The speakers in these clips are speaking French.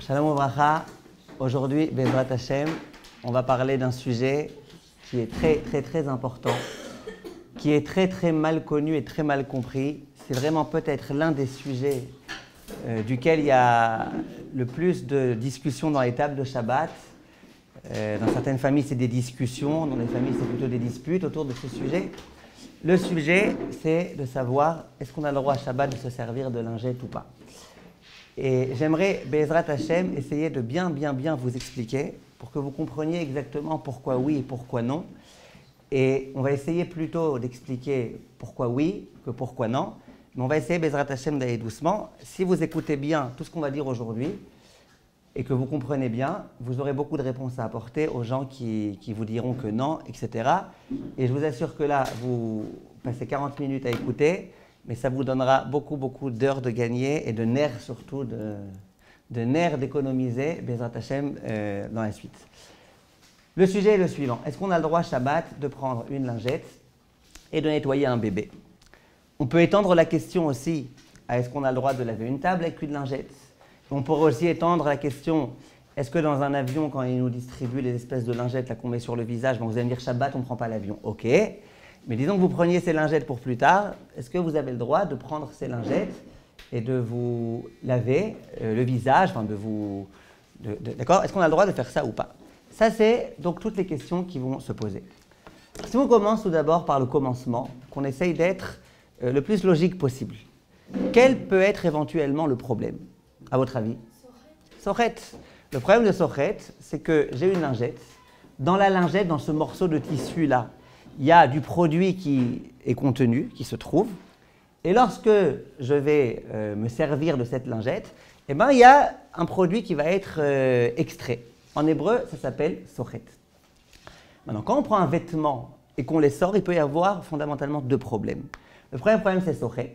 Shalom Obracha, aujourd'hui, Bezrat Hashem, on va parler d'un sujet qui est très important, qui est très mal connu et très mal compris. C'est vraiment peut-être l'un des sujets duquel il y a le plus de discussions dans les tables de Shabbat. Dans certaines familles, c'est des discussions, dans les familles, c'est plutôt des disputes autour de ce sujet. Le sujet, c'est de savoir est-ce qu'on a le droit à Shabbat de se servir de lingette ou pas. Et j'aimerais, Bezrat Hashem, essayer de bien vous expliquer pour que vous compreniez exactement pourquoi oui et pourquoi non. Et on va essayer plutôt d'expliquer pourquoi oui que pourquoi non. Mais on va essayer, Bezrat Hashem, d'aller doucement. Si vous écoutez bien tout ce qu'on va dire aujourd'hui et que vous comprenez bien, vous aurez beaucoup de réponses à apporter aux gens qui vous diront que non, etc. Et je vous assure que là, vous passez 40 minutes à écouter. Mais ça vous donnera beaucoup d'heures de gagner et de nerfs surtout, de nerfs d'économiser, Bezrat Hashem, dans la suite. Le sujet est le suivant. Est-ce qu'on a le droit, Shabbat, de prendre une lingette et de nettoyer un bébé? On peut étendre la question aussi à est-ce qu'on a le droit de laver une table avec une lingette? On pourrait aussi étendre la question, est-ce que dans un avion, quand ils nous distribuent les espèces de lingettes qu'on met sur le visage, bon, vous allez me dire Shabbat, on ne prend pas l'avion. Ok. Mais disons que vous preniez ces lingettes pour plus tard, est-ce que vous avez le droit de prendre ces lingettes et de vous laver le visage, enfin de vous... D'accord? Est-ce qu'on a le droit de faire ça ou pas? Ça, c'est donc toutes les questions qui vont se poser. Si on commence tout d'abord par le commencement, qu'on essaye d'être le plus logique possible, quel peut être éventuellement le problème, à votre avis? Soret. Le problème de Soret, c'est que j'ai une lingette. Dans la lingette, dans ce morceau de tissu-là, il y a du produit qui est contenu, qui se trouve. Et lorsque je vais me servir de cette lingette, eh ben, il y a un produit qui va être extrait. En hébreu, ça s'appelle sochet. Maintenant, quand on prend un vêtement et qu'on les sort, il peut y avoir fondamentalement deux problèmes. Le premier problème, c'est sochet.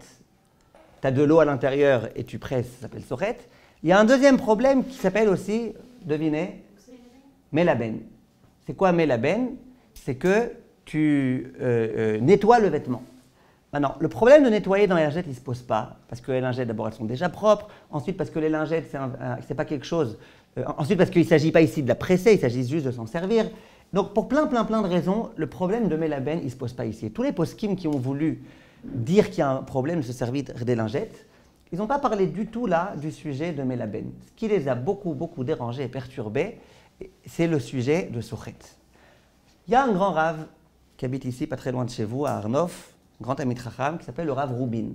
Tu as de l'eau à l'intérieur et tu presses, ça s'appelle sochet. Il y a un deuxième problème qui s'appelle aussi, devinez, mélabène. C'est quoi mélabène? C'est que tu nettoies le vêtement. Maintenant, le problème de nettoyer dans les lingettes, il ne se pose pas. Parce que les lingettes, d'abord, elles sont déjà propres. Ensuite, parce que les lingettes, c'est pas quelque chose... ensuite, parce qu'il ne s'agit pas ici de la presser, il s'agit juste de s'en servir. Donc, pour plein de raisons, le problème de mélabène, il ne se pose pas ici. Et tous les poskim qui ont voulu dire qu'il y a un problème de se servir des lingettes, ils n'ont pas parlé du tout, là, du sujet de mélabène. Ce qui les a beaucoup dérangés et perturbés, c'est le sujet de sochet. Il y a un grand rave qui habite ici, pas très loin de chez vous, à Arnof, grand ami Tracham, qui s'appelle le Rav Rubin.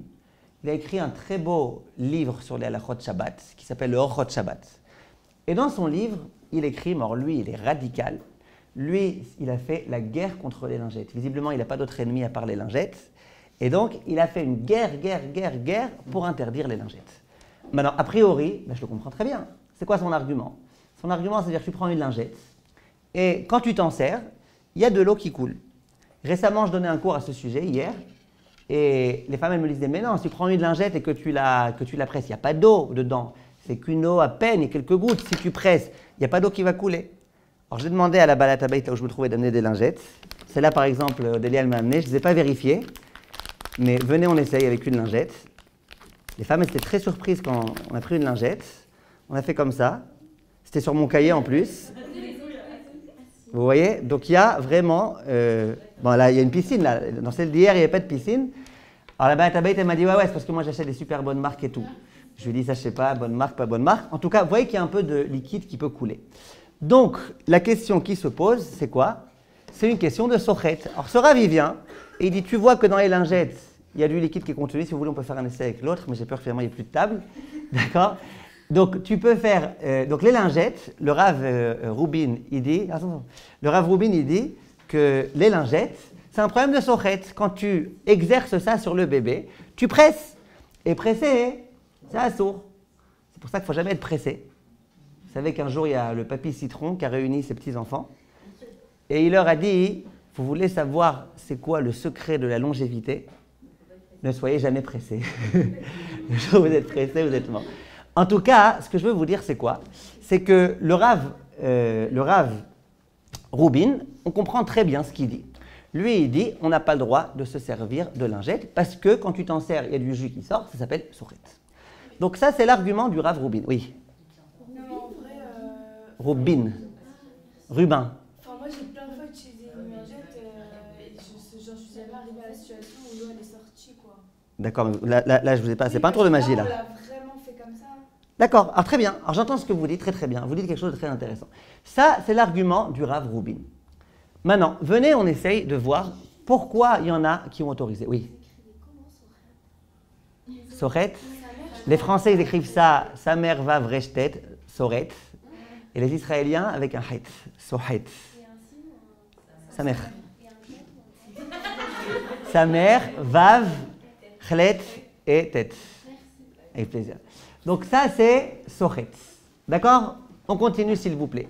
Il a écrit un très beau livre sur les halachot Shabbat, qui s'appelle le Orchot Shabbat. Et dans son livre, il écrit, alors lui, il est radical, lui, il a fait la guerre contre les lingettes. Visiblement, il n'a pas d'autre ennemi à part les lingettes. Et donc, il a fait une guerre pour interdire les lingettes. Maintenant, a priori, ben, je le comprends très bien. C'est quoi son argument? Son argument, c'est-à-dire que tu prends une lingette, et quand tu t'en sers, il y a de l'eau qui coule. Récemment, je donnais un cours à ce sujet, hier, et les femmes, elles me disaient, mais non, si tu prends une lingette et que tu la presses, il n'y a pas d'eau dedans, c'est qu'une eau à peine et quelques gouttes. Si tu presses, il n'y a pas d'eau qui va couler. Alors, j'ai demandé à la balatabaïte, là où je me trouvais, d'amener des lingettes. Celle-là, par exemple, Odélie, elle m'a amené, je ne les ai pas vérifiées, mais venez, on essaye avec une lingette. Les femmes, elles étaient très surprises quand on a pris une lingette, on a fait comme ça, c'était sur mon cahier en plus. Vous voyez? Donc, il y a vraiment... bon, là, il y a une piscine, là. Dans celle d'hier, il n'y avait pas de piscine. Alors, la bataille, elle m'a dit, ouais, c'est parce que moi, j'achète des super bonnes marques et tout. Je lui ai dit, ça, je sais pas, bonne marque, pas bonne marque. En tout cas, vous voyez qu'il y a un peu de liquide qui peut couler. Donc, la question qui se pose, c'est quoi? C'est une question de sochet. Alors, ce ravi vient et il dit, tu vois que dans les lingettes, il y a du liquide qui est contenu. Si vous voulez, on peut faire un essai avec l'autre, mais j'ai peur que finalement, il n'y ait plus de table. D'accord? Donc, tu peux faire... donc, les lingettes, le Rav Rubin, il dit... Le Rav Rubin, il dit que les lingettes, c'est un problème de sochet. Quand tu exerces ça sur le bébé, tu presses. Et presser, c'est issour. C'est pour ça qu'il ne faut jamais être pressé. Vous savez qu'un jour, il y a le papy citron qui a réuni ses petits-enfants. Et il leur a dit, vous voulez savoir c'est quoi le secret de la longévité? Ne soyez jamais pressé. Le jour où vous êtes pressé, vous êtes mort. En tout cas, ce que je veux vous dire, c'est quoi? C'est que le Rav Rubin, on comprend très bien ce qu'il dit. Lui, il dit, on n'a pas le droit de se servir de lingette parce que quand tu t'en sers, il y a du jus qui sort, ça s'appelle sochet. Donc ça, c'est l'argument du Rav Rubin. Oui. Non, Rubin. Rubin. Enfin, moi, j'ai plein de fois utilisé une lingette et je suis jamais arrivée à la situation où l'eau, elle est sortie, quoi. D'accord, là, je vous ai pas... C'est pas un tour de magie, là. On l'a vraiment fait comme ça. D'accord, alors très bien. Alors, j'entends ce que vous dites, très très bien. Vous dites quelque chose de très intéressant. Ça, c'est l'argument du Rav Rubin. Maintenant, venez, on essaye de voir pourquoi il y en a qui ont autorisé. Oui. Soret. Les Français, ils écrivent ça, sa mère va vreshtet, Soret. Et les Israéliens avec un het, Sohet. Sa mère. Sa mère, vav, chlet et tête. Avec plaisir. Donc ça, c'est Soret. D'accord? On continue, s'il vous plaît.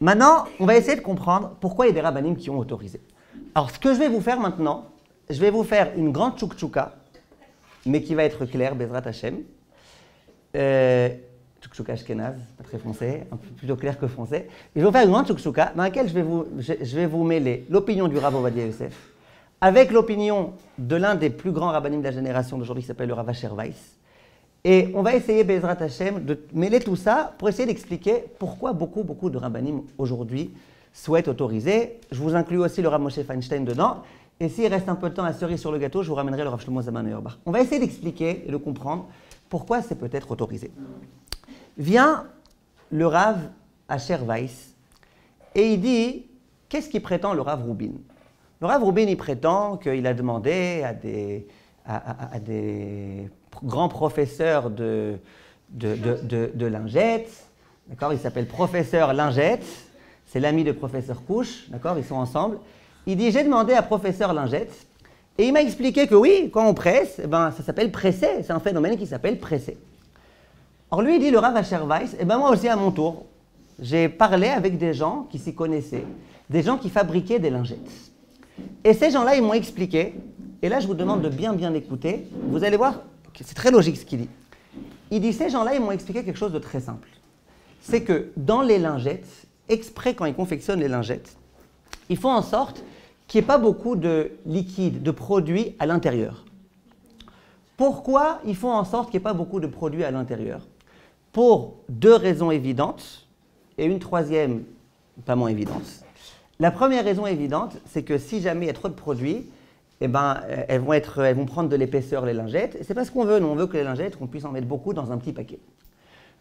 Maintenant, on va essayer de comprendre pourquoi il y a des rabbinim qui ont autorisé. Alors, ce que je vais vous faire maintenant, je vais vous faire une grande tchouk tchouka, mais qui va être claire, Bezrat Hashem. Tchouk tchouka ashkenaz, pas très français, un peu plutôt clair que français. Et je vais vous faire une grande tchouk tchouka dans laquelle je vais vous mêler l'opinion du Rav Ovadia Yosef avec l'opinion de l'un des plus grands rabbinim de la génération d'aujourd'hui qui s'appelle le Rav Acher Weiss. Et on va essayer, Bezrat Hashem, de mêler tout ça pour essayer d'expliquer pourquoi beaucoup de rabbinim aujourd'hui souhaitent autoriser. Je vous inclus aussi le Rav Moshe Feinstein dedans. Et s'il reste un peu de temps à cerise sur le gâteau, je vous ramènerai le Rav Shlomo Zalman Auerbach. On va essayer d'expliquer et de comprendre pourquoi c'est peut-être autorisé. Vient le Rav Acher Weiss et il dit, qu'est-ce qu'il prétend le Rav Rubin? Le Rav Rubin, il prétend qu'il a demandé à des grand professeur de Lingettes, d'accord, il s'appelle Professeur Lingettes, c'est l'ami de Professeur Couche, d'accord, ils sont ensemble. Il dit, j'ai demandé à Professeur Lingettes, et il m'a expliqué que oui, quand on presse, ben, ça s'appelle presser, c'est un phénomène qui s'appelle presser. Or lui, il dit, le Rav Acher Weiss, et ben moi aussi à mon tour, j'ai parlé avec des gens qui s'y connaissaient, des gens qui fabriquaient des lingettes. Et ces gens-là, ils m'ont expliqué, et là je vous demande de bien écouter, vous allez voir, c'est très logique ce qu'il dit. Il dit, ces gens-là, ils m'ont expliqué quelque chose de très simple. C'est que dans les lingettes, exprès quand ils confectionnent les lingettes, ils font en sorte qu'il n'y ait pas beaucoup de liquide, de produits à l'intérieur. Pourquoi ils font en sorte qu'il n'y ait pas beaucoup de produits à l'intérieur? Pour deux raisons évidentes, et une troisième pas moins évidente. La première raison évidente, c'est que si jamais il y a trop de produits, eh ben, elles vont prendre de l'épaisseur, les lingettes. Et c'est pas ce qu'on veut. Nous, on veut que les lingettes, qu'on puisse en mettre beaucoup dans un petit paquet.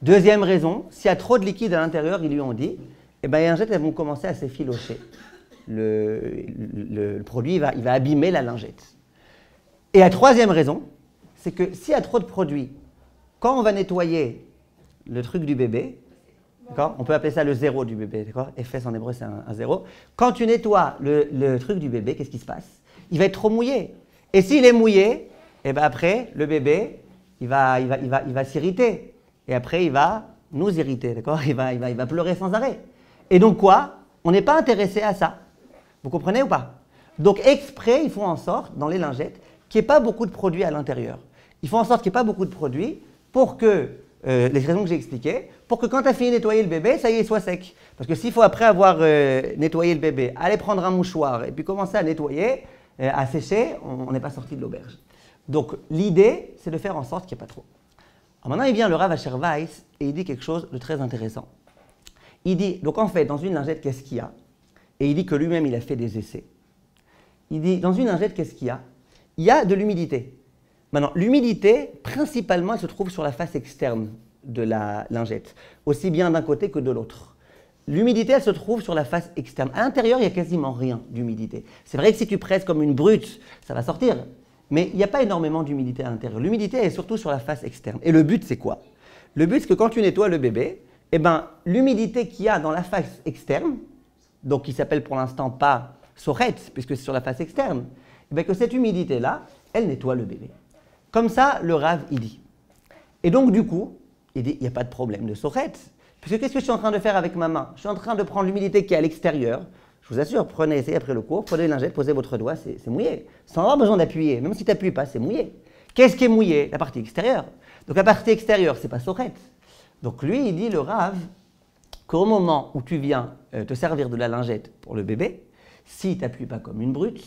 Deuxième raison, s'il y a trop de liquide à l'intérieur, ils lui ont dit, eh ben, les lingettes, elles vont commencer à s'effilocher. Le produit, il va abîmer la lingette. Et la troisième raison, c'est que s'il y a trop de produits, quand on va nettoyer le truc du bébé, d'accord, on peut appeler ça le zéro du bébé, d'accord, Efes en hébreu, c'est un zéro. Quand tu nettoies le truc du bébé, qu'est-ce qui se passe? Il va être trop mouillé. Et s'il est mouillé, et ben après, le bébé, il va s'irriter. Et après, il va nous irriter, d'accord, il va pleurer sans arrêt. Et donc quoi? On n'est pas intéressé à ça. Vous comprenez ou pas? Donc exprès, ils font en sorte, dans les lingettes, qu'il n'y ait pas beaucoup de produits à l'intérieur. Ils font en sorte qu'il n'y ait pas beaucoup de produits pour que, les raisons que j'ai expliquées, pour que quand tu as fini de nettoyer le bébé, ça y est, il soit sec. Parce que s'il faut, après avoir nettoyé le bébé, aller prendre un mouchoir et puis commencer à nettoyer, à sécher, on n'est pas sorti de l'auberge. Donc l'idée, c'est de faire en sorte qu'il n'y ait pas trop. Alors maintenant, il vient le Rav Acher Weiss et il dit quelque chose de très intéressant. Il dit, donc en fait, dans une lingette, qu'est-ce qu'il y a? Et il dit que lui-même, il a fait des essais. Il dit, dans une lingette, qu'est-ce qu'il y a? Il y a de l'humidité. Maintenant, l'humidité, principalement, elle se trouve sur la face externe de la lingette, aussi bien d'un côté que de l'autre. L'humidité, elle se trouve sur la face externe. À l'intérieur, il n'y a quasiment rien d'humidité. C'est vrai que si tu presses comme une brute, ça va sortir. Mais il n'y a pas énormément d'humidité à l'intérieur. L'humidité, elle est surtout sur la face externe. Et le but, c'est quoi? Le but, c'est que quand tu nettoies le bébé, eh ben, l'humidité qu'il y a dans la face externe, donc qui s'appelle pour l'instant pas soret, puisque c'est sur la face externe, eh ben, que cette humidité-là, elle nettoie le bébé. Comme ça, le Rav, il dit. Et donc, du coup, il dit, il n'y a pas de problème de soret. Puisque qu'est-ce que je suis en train de faire avec ma main? Je suis en train de prendre l'humidité qui est à l'extérieur. Je vous assure, essayez après le cours, prenez les lingettes, posez votre doigt, c'est mouillé. Sans avoir besoin d'appuyer. Même si tu n'appuies pas, c'est mouillé. Qu'est-ce qui est mouillé? La partie extérieure. Donc la partie extérieure, c'est pas soret. Donc lui, il dit, le Rav, qu'au moment où tu viens te servir de la lingette pour le bébé, si tu n'appuies pas comme une brute,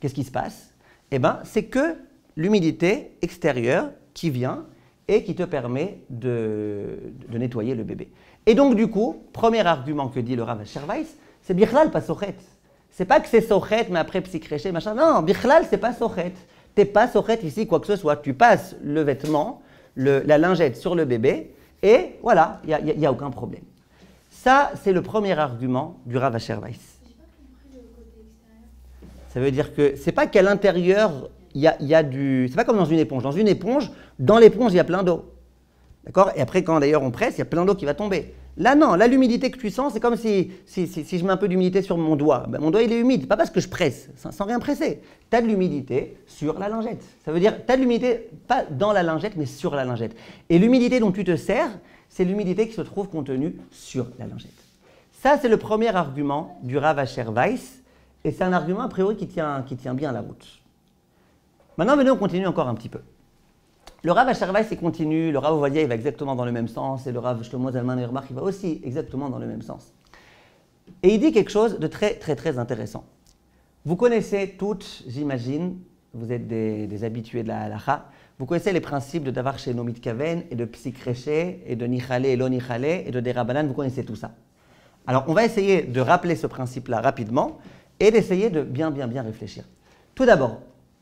qu'est-ce qui se passe? Eh bien, c'est que l'humidité extérieure qui vient et qui te permet de nettoyer le bébé. Et donc du coup, premier argument que dit le Rav Acher Weiss, c'est bichlal pas sochet. C'est pas que c'est sochet, mais après psik réché, machin. Non, bichlal c'est pas sochet. T'es pas sochet ici, quoi que ce soit. Tu passes le vêtement, la lingette sur le bébé, et voilà, il n'y a aucun problème. Ça, c'est le premier argument du Rav Acher Weiss. Ça veut dire que c'est pas qu'à l'intérieur il y a du, c'est pas comme dans une éponge. Dans l'éponge il y a plein d'eau, d'accord. Et après quand d'ailleurs on presse, il y a plein d'eau qui va tomber. Là non, là l'humidité que tu sens, c'est comme si je mets un peu d'humidité sur mon doigt, ben, mon doigt il est humide, pas parce que je presse, sans rien presser. Tu as de l'humidité sur la lingette. Ça veut dire tu as de l'humidité pas dans la lingette mais sur la lingette. Et l'humidité dont tu te sers, c'est l'humidité qui se trouve contenue sur la lingette. Ça c'est le premier argument du Rav Acher Weiss. Et c'est un argument, a priori, qui tient bien la route. Maintenant, venez, on continue encore un petit peu. Le Rav Acher Weiss, il continue. Le Rav Ovadia, il va exactement dans le même sens. Et le Rav Shlomo Zalman Auerbach, il va aussi exactement dans le même sens. Et il dit quelque chose de très, très, très intéressant. Vous connaissez toutes, j'imagine, vous êtes des habitués de la halakha, vous connaissez les principes de davar cheno mitkaven et de psik réché et de nihale et lo nihale et de derabanan, vous connaissez tout ça. Alors, on va essayer de rappeler ce principe-là rapidement, et d'essayer de bien réfléchir. Tout d'abord,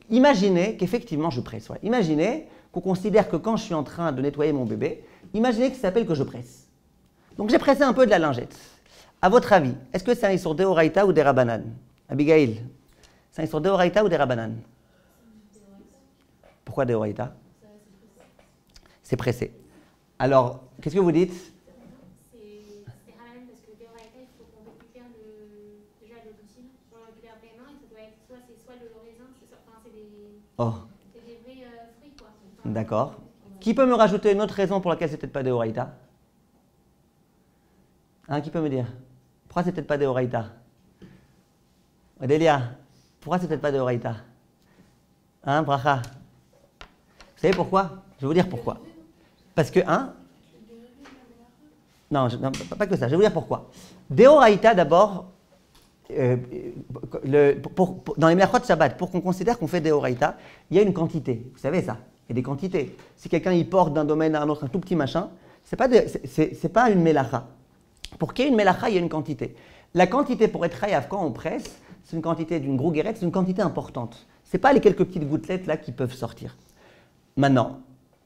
imaginez qu'effectivement je presse. Ouais. Imaginez qu'on considère que quand je suis en train de nettoyer mon bébé, imaginez que ça s'appelle que je presse. Donc j'ai pressé un peu de la lingette. À votre avis, est-ce que c'est un issour de horaïtas ou derabanan? Abigail, c'est un issour de horaïtas ou derabanan? Pourquoi de horaïtas? C'est pressé. Alors, qu'est-ce que vous dites? Oh. D'accord. Qui peut me rajouter une autre raison pour laquelle c'est peut-être pas des horaïtas? Hein, qui peut me dire? Pourquoi c'est peut-être pas des horaïtas? Odélia, pourquoi c'est peut-être pas des horaïtas? Hein, bracha? Vous savez pourquoi? Je vais vous dire pourquoi. Parce que, hein? Non, pas que ça, je vais vous dire pourquoi. Des horaïtas d'abord. Dans les melachot Shabbat, pour qu'on considère qu'on fait des horaïtas, il y a une quantité. Vous savez ça? Il y a des quantités. Si quelqu'un y porte d'un domaine à un autre un tout petit machin, c'est pas une melacha. Pour qu'il y ait une melacha, il y a une quantité. La quantité pour être hayav quand on presse, c'est une quantité d'une grouguerette, c'est une quantité importante. C'est pas les quelques petites gouttelettes là qui peuvent sortir. Maintenant,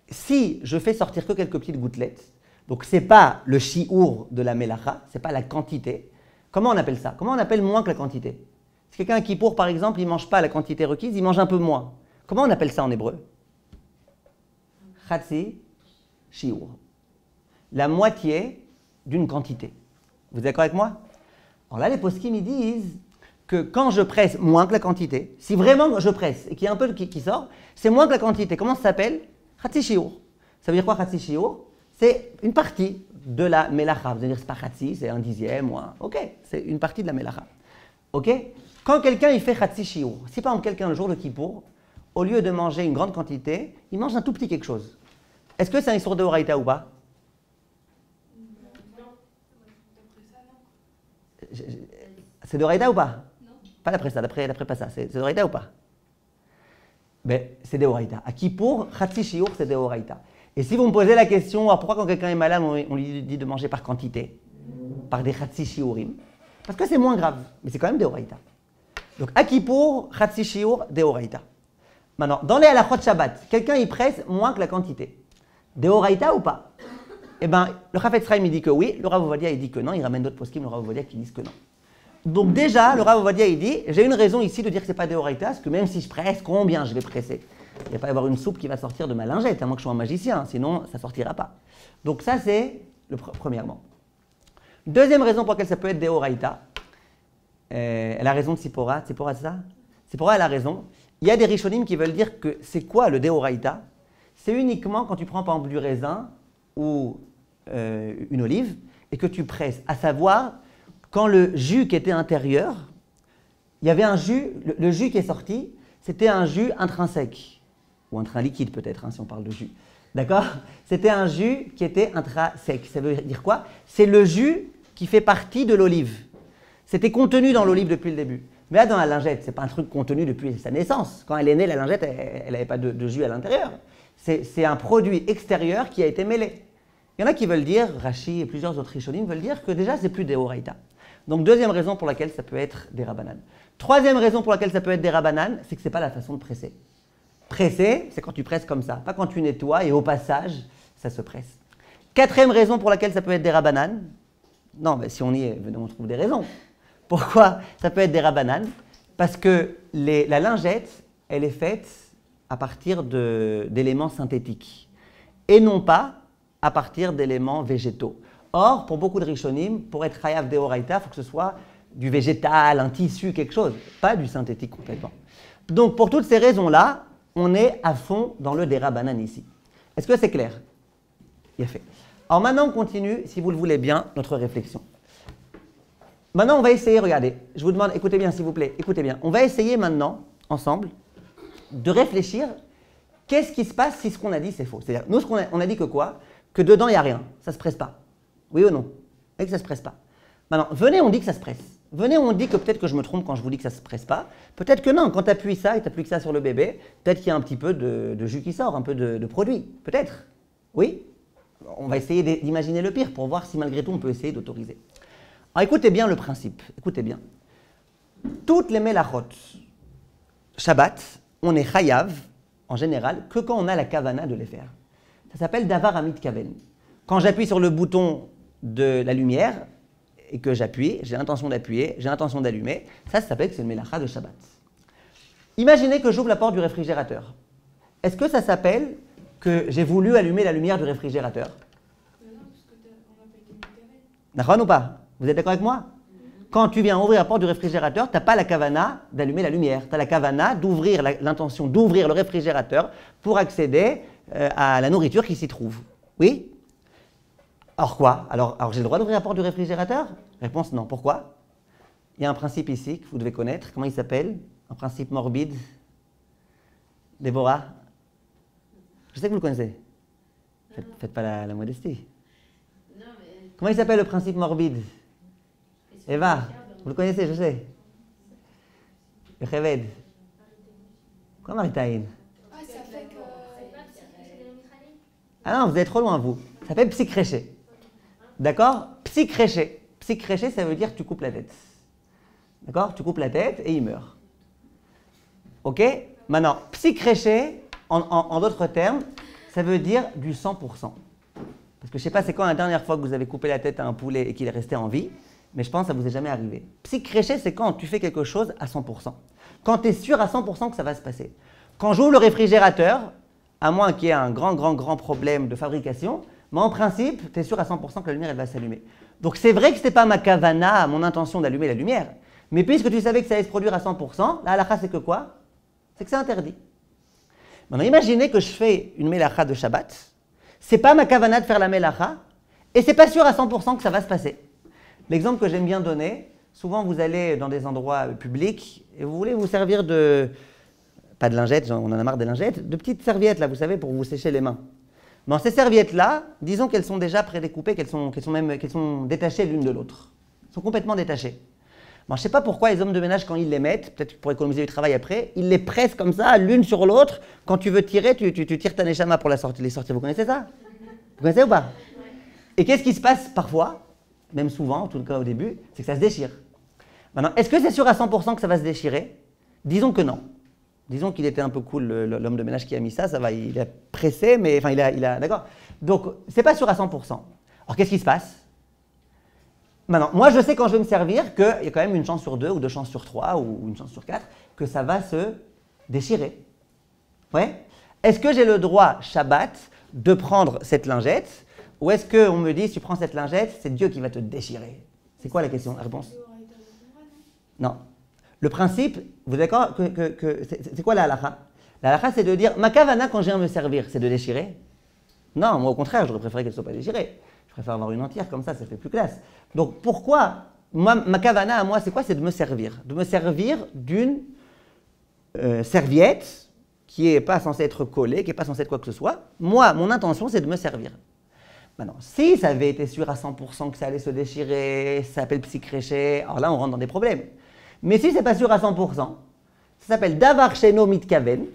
si je fais sortir que quelques petites gouttelettes, donc c'est pas le shiur de la melacha, c'est pas la quantité. Comment on appelle ça? Comment on appelle moins que la quantité? Si quelqu'un qui pour, par exemple, il ne mange pas la quantité requise, il mange un peu moins. Comment on appelle ça en hébreu? Hatsi Shiur. La moitié d'une quantité. Vous êtes d'accord avec moi? Alors là, les Poskim, ils disent que quand je presse moins que la quantité, si vraiment je presse et qu'il y a un peu qui sort, c'est moins que la quantité. Comment ça s'appelle? Hatsi Shiur. Ça veut dire quoi Hatsi Shiur? C'est une partie de la melacha. Vous allez dire, c'est pas khatsi, c'est un dixième ou un... Ok, c'est une partie de la melacha. Ok? Quand quelqu'un, il fait khatsi shiur, si par exemple quelqu'un, le jour de Kippur, au lieu de manger une grande quantité, il mange un tout petit quelque chose. Est-ce que c'est un issour de horaïta ou pas? Non. C'est de horaïta ou pas? Non. Pas d'après ça, d'après pas ça. C'est de horaïta ou pas? Ben, c'est de horaïta. À Kippur, khatsi shiur, c'est de horaïta. Et si vous me posez la question, alors pourquoi quand quelqu'un est malade, on lui dit de manger par quantité, par des Hatsi Shiurim? Parce que c'est moins grave, mais c'est quand même des horaïtas. Donc, à Kippour, Hatsi Shiur, des horaïtas. Maintenant, dans les halakhot Shabbat, quelqu'un y presse moins que la quantité. Des horaïtas ou pas? Eh bien, le Chafetz Chaim, il dit que oui, le Rav Ovadia, il dit que non, il ramène d'autres poskim, le Rav Ovadia, qui disent que non. Donc déjà, le Rav Ovadia, il dit, j'ai une raison ici de dire que ce n'est pas des horaïtas, parce que même si je presse, combien je vais presser? Il ne va pas y avoir une soupe qui va sortir de ma lingette, à moins que je sois un magicien, sinon ça ne sortira pas. Donc ça, c'est premièrement. Deuxième raison pour laquelle ça peut être des horaïtas, elle a raison de Sipora. Sipora, c'est ça? Sipora, elle a raison. Il y a des rishonim qui veulent dire que c'est quoi le deoraïta? C'est uniquement quand tu prends par exemple du raisin ou une olive et que tu presses, à savoir quand le jus qui était intérieur, il y avait un jus, le jus qui est sorti, c'était un jus intrinsèque. Ou intra-liquide peut-être, hein, si on parle de jus. D'accord? C'était un jus qui était intra-sec. Ça veut dire quoi? C'est le jus qui fait partie de l'olive. C'était contenu dans l'olive depuis le début. Mais là, dans la lingette, c'est pas un truc contenu depuis sa naissance. Quand elle est née, la lingette, elle n'avait pas de jus à l'intérieur. C'est un produit extérieur qui a été mêlé. Il y en a qui veulent dire, Rashi et plusieurs autres rishonim veulent dire que déjà, ce n'est plus des horaïtas. Donc deuxième raison pour laquelle ça peut être des rabanan. Troisième raison pour laquelle ça peut être des rabanan, c'est que ce n'est pas la façon de presser. Presser, c'est quand tu presses comme ça, pas quand tu nettoies et au passage, ça se presse. Quatrième raison pour laquelle ça peut être des rabanan, non mais si on y est, on trouve des raisons. Pourquoi ça peut être des rabanan? Parce que la lingette, elle est faite à partir d'éléments synthétiques et non pas à partir d'éléments végétaux. Or, pour beaucoup de rishonim, pour être chayav de horaïta, il faut que ce soit du végétal, un tissu, quelque chose, pas du synthétique complètement. Donc, pour toutes ces raisons-là, on est à fond dans le derabanan ici. Est-ce que c'est clair? Bien fait. Alors maintenant, on continue, si vous le voulez bien, notre réflexion. Maintenant, on va essayer, regardez, je vous demande, écoutez bien s'il vous plaît, écoutez bien. On va essayer maintenant, ensemble, de réfléchir, qu'est-ce qui se passe si ce qu'on a dit c'est faux? C'est-à-dire, nous, on a dit que quoi? Que dedans, il n'y a rien, ça ne se presse pas. Oui ou non? Et que ça ne se presse pas. Maintenant, venez, on dit que ça se presse. Venez, on dit que peut-être que je me trompe quand je vous dis que ça ne se presse pas. Peut-être que non, quand tu appuies ça et tu appuies ça sur le bébé, peut-être qu'il y a un petit peu de jus qui sort, un peu de produit. Peut-être. Oui? On va essayer d'imaginer le pire pour voir si malgré tout on peut essayer d'autoriser. Alors écoutez bien le principe, écoutez bien. Toutes les melachot, Shabbat, on est chayav, en général, que quand on a la kavana de les faire. Ça s'appelle davar mitkaven. Quand j'appuie sur le bouton de la lumière et que j'appuie, j'ai l'intention d'appuyer, j'ai l'intention d'allumer, ça s'appelle que c'est le melacha de Shabbat. Imaginez que j'ouvre la porte du réfrigérateur. Est-ce que ça s'appelle que j'ai voulu allumer la lumière du réfrigérateur? Non, parce que on appelle une kavana. D'accord ou pas? Vous êtes d'accord avec moi? Quand tu viens ouvrir la porte du réfrigérateur, tu n'as pas la kavana d'allumer la lumière. Tu as la kavana d'ouvrir, l'intention d'ouvrir le réfrigérateur pour accéder à la nourriture qui s'y trouve. Oui? Alors quoi? Alors j'ai le droit d'ouvrir la porte du réfrigérateur? Réponse non. Pourquoi? Il y a un principe ici que vous devez connaître. Comment il s'appelle? Un principe morbide. Déborah? Je sais que vous le connaissez. Faites pas la modestie. Non, mais... Comment il s'appelle le principe morbide? Eva, vous le connaissez, je sais. Le Cheved. Quoi, Maritaïn? Ah non, vous êtes trop loin, vous. Ça s'appelle Psik Réché. D'accord? Psik Réché. Psik Réché, ça veut dire que tu coupes la tête. D'accord? Tu coupes la tête et il meurt. Ok? Maintenant, Psik Réché, en d'autres termes, ça veut dire du 100%. Parce que je ne sais pas c'est quand la dernière fois que vous avez coupé la tête à un poulet et qu'il est resté en vie, mais je pense que ça ne vous est jamais arrivé. Psik Réché, c'est quand tu fais quelque chose à 100%. Quand tu es sûr à 100% que ça va se passer. Quand j'ouvre le réfrigérateur, à moins qu'il y ait un grand problème de fabrication, mais en principe, tu es sûr à 100% que la lumière, elle va s'allumer. Donc c'est vrai que ce n'est pas ma kavana, mon intention d'allumer la lumière, mais puisque tu savais que ça allait se produire à 100%, la halakha, c'est que quoi? C'est que c'est interdit. Maintenant, imaginez que je fais une melacha de Shabbat, c'est pas ma kavana de faire la melacha, et c'est pas sûr à 100% que ça va se passer. L'exemple que j'aime bien donner, souvent vous allez dans des endroits publics, et vous voulez vous servir de... pas de lingettes, on en a marre des lingettes, de petites serviettes, là, vous savez, pour vous sécher les mains. Mais ces serviettes-là, disons qu'elles sont déjà prédécoupées, qu'elles sont détachées l'une de l'autre. Elles sont complètement détachées. Bon, je ne sais pas pourquoi les hommes de ménage, quand ils les mettent, peut-être pour économiser du travail après, ils les pressent comme ça, l'une sur l'autre. Quand tu veux tirer, tu tires ta neshama pour les sortir. Vous connaissez ça? Vous connaissez ou pas? Et qu'est-ce qui se passe parfois, même souvent, en tout cas au début, c'est que ça se déchire. Maintenant, est-ce que c'est sûr à 100% que ça va se déchirer? Disons que non. Disons qu'il était un peu cool, l'homme de ménage qui a mis ça, ça va, il a pressé, mais enfin, d'accord. Donc, c'est pas sûr à 100%. Alors, qu'est-ce qui se passe? Maintenant, moi, je sais quand je vais me servir qu'il y a quand même une chance sur 2, ou 2 chances sur 3, ou une chance sur 4, que ça va se déchirer. Ouais? Est-ce que j'ai le droit, Shabbat, de prendre cette lingette? Ou est-ce qu'on me dit, si tu prends cette lingette, c'est Dieu qui va te déchirer? C'est quoi la question? La réponse? Non. Le principe, vous êtes d'accord, c'est quoi la halakha? La halakha, c'est de dire, ma kavana, quand je viens me servir, c'est de déchirer? Non, moi au contraire, j'aurais préféré qu'elle ne soit pas déchirée. Je préfère avoir une entière, comme ça fait plus classe. Donc pourquoi, ma kavana à moi, c'est quoi? C'est de me servir. De me servir d'une serviette qui n'est pas censée être collée, qui n'est pas censée être quoi que ce soit. Moi, mon intention, c'est de me servir. Maintenant, si ça avait été sûr à 100% que ça allait se déchirer, ça s'appelle Psik Réché, alors là, on rentre dans des problèmes. Mais si c'est pas sûr à 100%, ça s'appelle davar cheno mitkaven,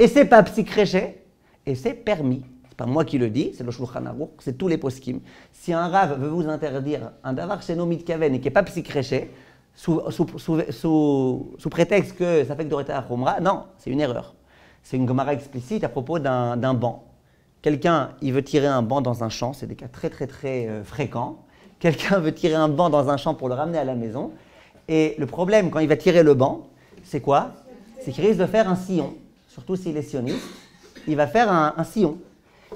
et c'est pas Psik Réché, et c'est permis. Ce n'est pas moi qui le dis, c'est le Shulchan Aruch, c'est tous les poskim. Si un rav veut vous interdire un davar cheno mitkaven et qui n'est pas Psik Réché, sous prétexte que ça fait que Dorita Achomra, non, c'est une erreur. C'est une Gemara explicite à propos d'un banc. Quelqu'un, il veut tirer un banc dans un champ, c'est des cas très fréquents. Quelqu'un veut tirer un banc dans un champ pour le ramener à la maison. Et le problème, quand il va tirer le banc, c'est quoi? C'est qu'il risque de faire un sillon, surtout s'il est sioniste. Il va faire un sillon.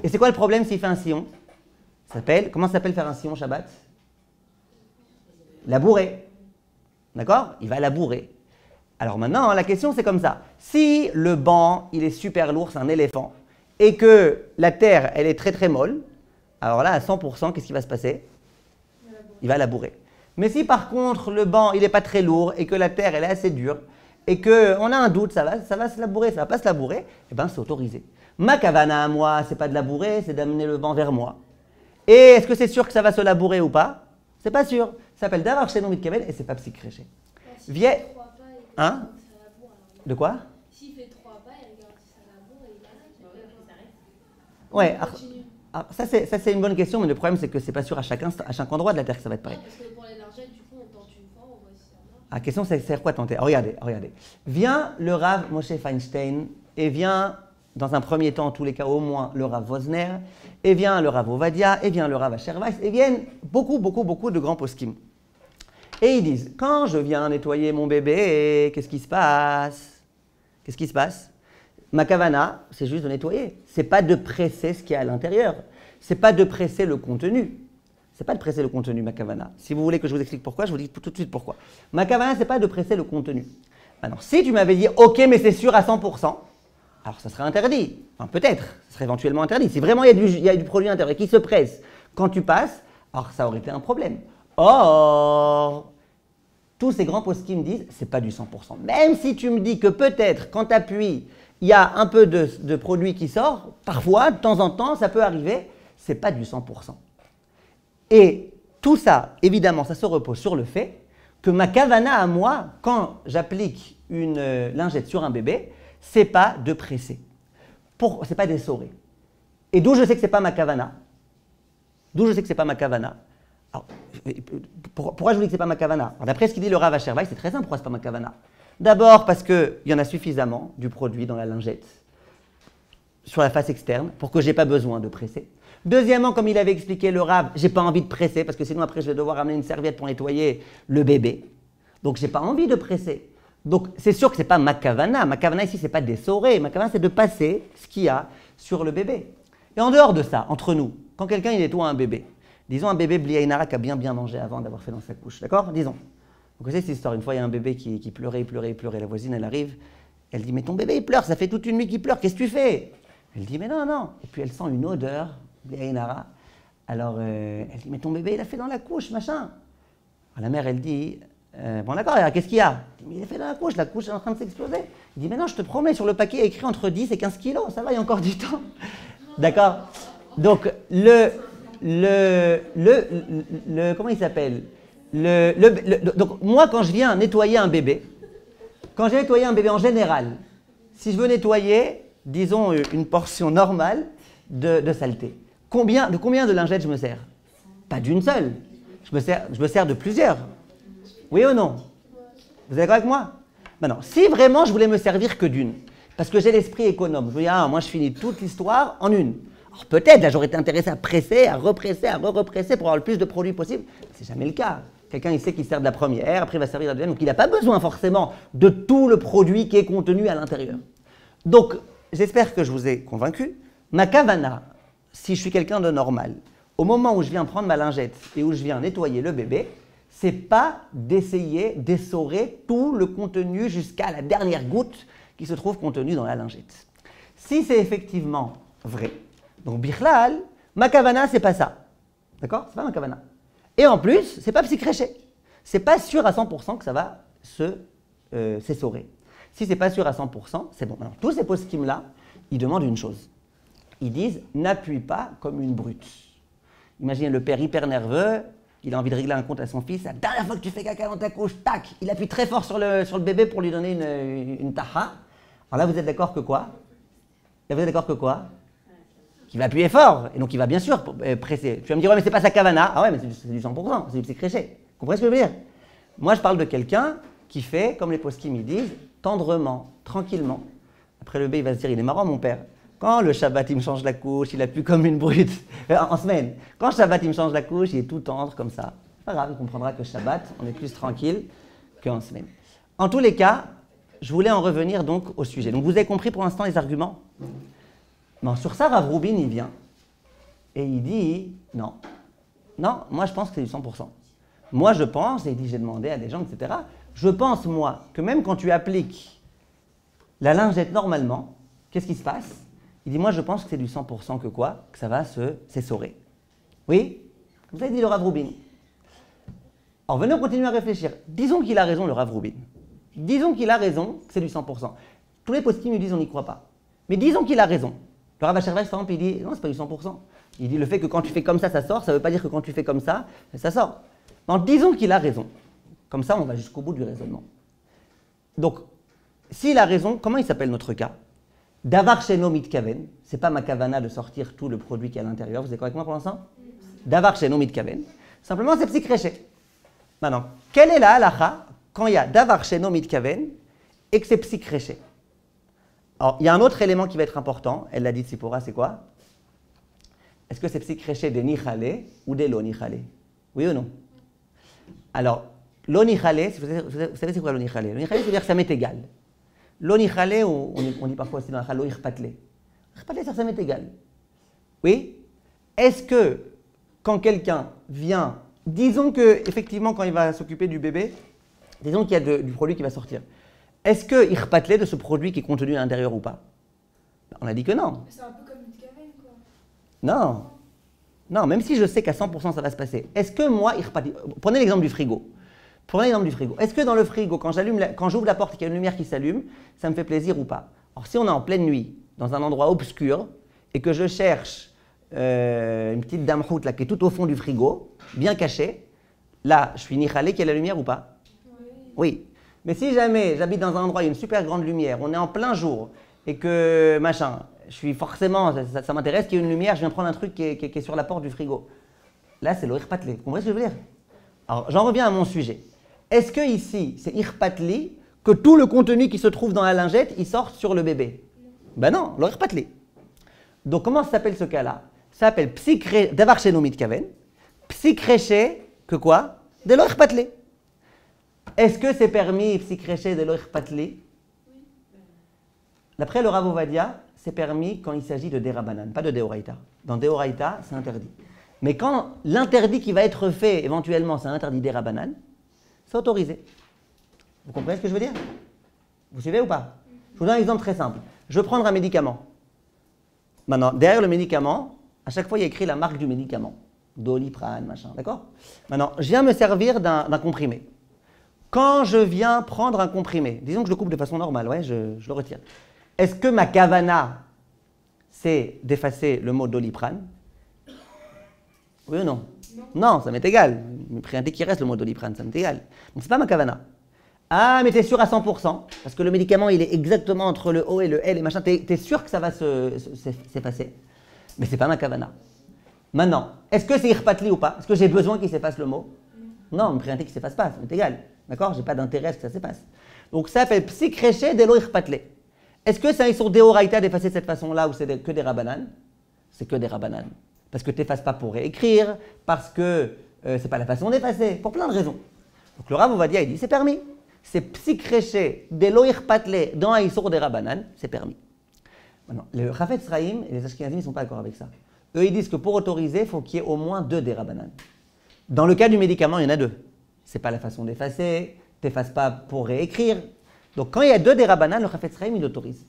Et c'est quoi le problème s'il fait un sillon? Comment ça s'appelle faire un sillon Shabbat? Labourer. D'accord? Il va labourer. Alors maintenant, la question c'est comme ça. Si le banc, il est super lourd, c'est un éléphant, et que la terre, elle est très molle, alors là, à 100%, qu'est-ce qui va se passer? Il va labourer. Mais si par contre, le banc, il n'est pas très lourd, et que la terre, elle est assez dure, et qu'on a un doute, ça va se labourer, ça ne va pas se labourer, eh bien c'est autorisé. Ma kavana à moi, c'est pas de labourer, c'est d'amener le banc vers moi. Et est-ce que c'est sûr que ça va se labourer ou pas? C'est pas sûr. Ça s'appelle davar cheno mitkaven et c'est pas Psik Réché. Vieille. Hein? De quoi? S'il fait 3 pas, il regarde si ça laboure et il arrête. Ouais, alors, ça c'est une bonne question, mais le problème c'est que c'est pas sûr à chaque endroit de la terre que ça va être pareil. Non, parce que pour les largettes, du coup, on tente une fois, on voit si ça marche. Ah, question c'est quoi tenter? Regardez. Vient le Rav Moshe Feinstein et vient, dans un premier temps, en tous les cas au moins, le Rav Wozner, et vient le Rav Ovadia, et vient le Rav Acher Weiss, et viennent beaucoup de grands poskim. Et ils disent, quand je viens nettoyer mon bébé, qu'est-ce qui se passe? Qu'est-ce qui se passe? Ma kavana, c'est juste de nettoyer. C'est pas de presser ce qu'il y a à l'intérieur. C'est pas de presser le contenu. C'est pas de presser le contenu, ma kavana. Si vous voulez que je vous explique pourquoi, je vous dis tout de suite pourquoi. Ma kavana, c'est pas de presser le contenu. Alors, si tu m'avais dit, ok, mais c'est sûr à 100%, alors ça serait interdit, enfin peut-être, ça serait éventuellement interdit. Si vraiment il y a du produit intérieur qui se presse quand tu passes, alors ça aurait été un problème. Or, tous ces grands poskim qui me disent, c'est pas du 100%. Même si tu me dis que peut-être, quand tu appuies, il y a un peu de produit qui sort, parfois, de temps en temps, ça peut arriver, c'est pas du 100%. Et tout ça, évidemment, ça se repose sur le fait que ma kavana à moi, quand j'applique une lingette sur un bébé, c'est pas de presser, c'est pas d'essorer. Et d'où je sais que c'est pas ma kavana? Alors, pourquoi je vous dis que c'est pas ma kavana? D'après ce qu'il dit le Rav Acher Weiss, c'est très simple, pourquoi c'est pas ma kavana? D'abord parce qu'il y en a suffisamment du produit dans la lingette, sur la face externe, pour que j'ai pas besoin de presser. Deuxièmement, comme il avait expliqué le Rav, j'ai pas envie de presser, parce que sinon après je vais devoir amener une serviette pour nettoyer le bébé. Donc j'ai pas envie de presser. Donc, c'est sûr que ce n'est pas ma kavana. Ma kavana ici, ce n'est pas d'essorer. Ma kavana, c'est de passer ce qu'il y a sur le bébé. Et en dehors de ça, entre nous, quand quelqu'un nettoie un bébé, disons un bébé bliaïnara qui a bien mangé avant d'avoir fait dans sa couche, d'accord? Disons. Vous connaissez cette histoire, une fois, il y a un bébé qui pleurait, il pleurait. La voisine, elle arrive, elle dit, mais ton bébé, il pleure, ça fait toute une nuit qu'il pleure, qu'est-ce que tu fais? Elle dit, mais non. Et puis, elle sent une odeur, bliaïnara. Alors, elle dit, mais ton bébé, il a fait dans la couche, machin. Alors, la mère, elle dit, bon d'accord, qu'est-ce qu'il y a? Il a fait dans la couche est en train de s'exploser. Il dit, mais non, je te promets, sur le paquet, il y a écrit entre 10 et 15 kilos, ça va, il y a encore du temps. D'accord? Donc, comment il s'appelle? Donc, moi, quand je viens nettoyer un bébé, en général, si je veux nettoyer, disons, une portion normale de saleté, de combien de lingettes je me sers? Pas d'une seule. Je me sers de plusieurs. Oui ou non? Vous êtes d'accord avec moi? Ben non. Si vraiment je voulais me servir que d'une, parce que j'ai l'esprit économe, je me dis, ah, moi je finis toute l'histoire en une. Alors peut-être, là j'aurais été intéressé à presser, à represser, à re-represser pour avoir le plus de produits possible. C'est jamais le cas. Quelqu'un, il sait qu'il sert de la première, après il va servir de la deuxième, donc il n'a pas besoin forcément de tout le produit qui est contenu à l'intérieur. Donc, j'espère que je vous ai convaincu. Ma kavana, si je suis quelqu'un de normal, au moment où je viens prendre ma lingette et où je viens nettoyer le bébé, c'est pas d'essayer d'essorer tout le contenu jusqu'à la dernière goutte qui se trouve contenue dans la lingette. Si c'est effectivement vrai, donc Bichlal, ma kavana, c'est pas ça. D'accord? C'est pas ma kavana. Et en plus, c'est pas Psik Réché. C'est pas sûr à 100% que ça va s'essorer. Si c'est pas sûr à 100%, c'est bon. Alors, tous ces poskim-là, ils demandent une chose. Ils disent, n'appuie pas comme une brute. Imaginez le père hyper nerveux. Il a envie de régler un compte à son fils. La dernière fois que tu fais caca dans ta couche, tac, il appuie très fort sur le bébé pour lui donner une taha. Alors là, vous êtes d'accord que quoi? qui va appuyer fort, et donc il va bien sûr presser. Tu vas me dire, ouais, mais c'est pas sa kavana. Ah ouais, mais c'est du 100%, c'est du psik réché. Vous comprenez ce que je veux dire? Moi, je parle de quelqu'un qui fait, comme les poskim ils disent, tendrement, tranquillement. Après le B, il va se dire, il est marrant, mon père. Quand le Shabbat, il me change la couche, il appuie comme une brute, en semaine. Quand le Shabbat, il me change la couche, il est tout tendre comme ça. C'est pas grave, on comprendra que Shabbat, on est plus tranquille qu'en semaine. En tous les cas, je voulais en revenir donc au sujet. Donc vous avez compris pour l'instant les arguments? Non, sur ça, Rav Rubin, il vient et il dit non. Non, moi je pense que c'est du 100%. Moi je pense, et il dit j'ai demandé à des gens, etc. Je pense, moi, que même quand tu appliques la lingette normalement, qu'est-ce qui se passe? Il dit moi je pense que c'est du 100% que quoi? Que ça va se s'essorer. Oui? Vous avez dit le Rav Rubin. Alors venez, on continue à réfléchir. Disons qu'il a raison, le Rav Rubin. Disons qu'il a raison, que c'est du 100%. Tous les post-it nous disent on n'y croit pas. Mais disons qu'il a raison. Le Rav Acher Weiss, par exemple, il dit non, c'est pas du 100%. Il dit le fait que quand tu fais comme ça, ça sort, ça veut pas dire que quand tu fais comme ça, ça sort. Non, disons qu'il a raison. Comme ça, on va jusqu'au bout du raisonnement. Donc, s'il a raison, comment il s'appelle notre cas? Davar cheno mitkaven. C'est pas ma kavana de sortir tout le produit qui est à l'intérieur. Vous êtes correct avec moi pour l'instant? Davar cheno mitkaven. Simplement, c'est psik réché. Maintenant, quelle est la halacha quand il y a davar cheno mitkaven et que c'est psik réché? Alors, il y a un autre élément qui va être important. Elle l'a dit, Sipora, c'est quoi? Est-ce que c'est psik réché des nihale ou des lo nihale? Oui ou non? Alors, lo nihale, vous savez c'est quoi lo nihale? Lo nihale, c'est-à-dire que ça m'est égal. Lo nihale, on dit parfois aussi dans la lo irpatli. Irpatli, c'est-à-dire que ça m'est égal. Oui? Est-ce que quand quelqu'un vient, disons que effectivement quand il va s'occuper du bébé, disons qu'il y a du produit qui va sortir, est-ce que irpatli de ce produit qui est contenu à l'intérieur ou pas? On a dit que non. C'est un peu comme une caverne, quoi. Non. Non, même si je sais qu'à 100% ça va se passer. Est-ce que moi, irpatli... Prenez l'exemple du frigo. Prenez l'exemple du frigo. Est-ce que dans le frigo, quand j'ouvre la porte et qu'il y a une lumière qui s'allume, ça me fait plaisir ou pas? Alors si on est en pleine nuit, dans un endroit obscur, et que je cherche une petite damhout là qui est tout au fond du frigo, bien cachée, là, je suis nihalé qu'il y a la lumière ou pas? Oui. Mais si jamais j'habite dans un endroit où il y a une super grande lumière, on est en plein jour, et que machin, je suis forcément, ça m'intéresse qu'il y ait une lumière, je viens prendre un truc qui est sur la porte du frigo. Là, c'est loir patle. Vous comprenez ce que je veux dire? Alors, j'en reviens à mon sujet. Est-ce que ici, c'est irpatli que tout le contenu qui se trouve dans la lingette, il sort sur le bébé? Ben non, loir patle. Donc, comment s'appelle ce cas-là? Ça s'appelle psik réché, davar cheno mitkaven, psik réché, que quoi? De loir patle. Est-ce que c'est permis, psik réché, de loir patle? D'après le Rav Ovadia, c'est permis quand il s'agit de derabanan, pas de deoraïta. Dans deoraïta, c'est interdit. Mais quand l'interdit qui va être fait, éventuellement, c'est un interdit derabanan, c'est autorisé. Vous comprenez ce que je veux dire? Vous suivez ou pas? Je vous donne un exemple très simple. Je veux prendre un médicament. Maintenant, derrière le médicament, à chaque fois, il y a écrit la marque du médicament. Doliprane, machin, d'accord? Maintenant, je viens me servir d'un comprimé. Quand je viens prendre un comprimé, disons que je le coupe de façon normale, ouais, je le retire. Est-ce que ma kavana, c'est d'effacer le mot doliprane? Oui ou non? Non, ça m'est égal. Mais dès qu'il reste le mot doliprane, ça m'est égal. Donc c'est pas ma kavana. Ah, mais t'es sûr à 100%, parce que le médicament, il est exactement entre le O et le L et machin. T'es sûr que ça va s'effacer? Mais c'est pas ma kavana. Maintenant, est-ce que c'est irpatli ou pas? Est-ce que j'ai besoin qu'il s'efface le mot? Non, mais dès qu'il s'efface pas, ça m'est égal. D'accord? J'ai pas d'intérêt à ce que ça s'efface. Donc ça s'appelle psik réché de lo irpatli. Est-ce que c'est un issour d'oraïta d'effacer de cette façon-là ou c'est que des rabananes? C'est que des rabananes. Parce que tu n'effaces pas pour réécrire, parce que c'est pas la façon d'effacer, pour plein de raisons. Donc le Rav Ovadia, il dit c'est permis. C'est psik réché de lo irpatli dans un issour des rabananes, c'est permis. Maintenant, le Chafetz Chaim et les Ashkenazim ne sont pas d'accord avec ça. Eux, ils disent que pour autoriser, il faut qu'il y ait au moins 2 des rabananes. Dans le cas du médicament, il y en a 2. C'est pas la façon d'effacer, t'effaces pas pour réécrire. Donc, quand il y a 2 derabanan, le Chafetz Chaim, il autorise.